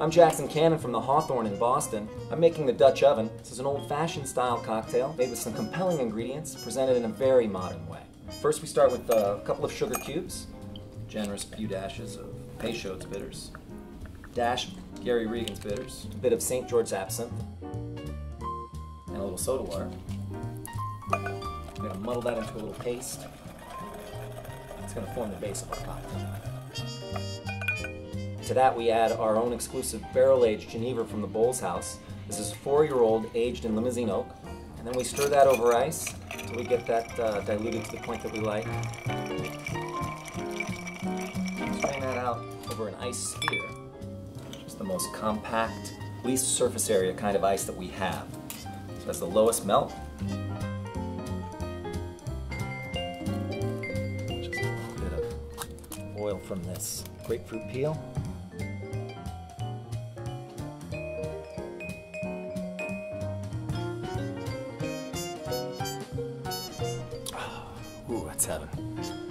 I'm Jackson Cannon from the Hawthorne in Boston. I'm making the Dutch Oven. This is an old-fashioned style cocktail made with some compelling ingredients presented in a very modern way. First we start with a couple of sugar cubes, generous few dashes of Peychaud's bitters, dash Gary Regan's bitters, a bit of St. George's absinthe, and a little soda water. I'm going to muddle that into a little paste. It's going to form the base of our cocktail. To that we add our own exclusive barrel-aged Geneva from the Bowles House. This is 4-year-old aged in limousine oak. And then we stir that over ice until we get that diluted to the point that we like. Strain that out over an ice sphere. It's the most compact, least surface area kind of ice that we have. So that's the lowest melt. Just a little bit of oil from this grapefruit peel. Ooh, that's heaven.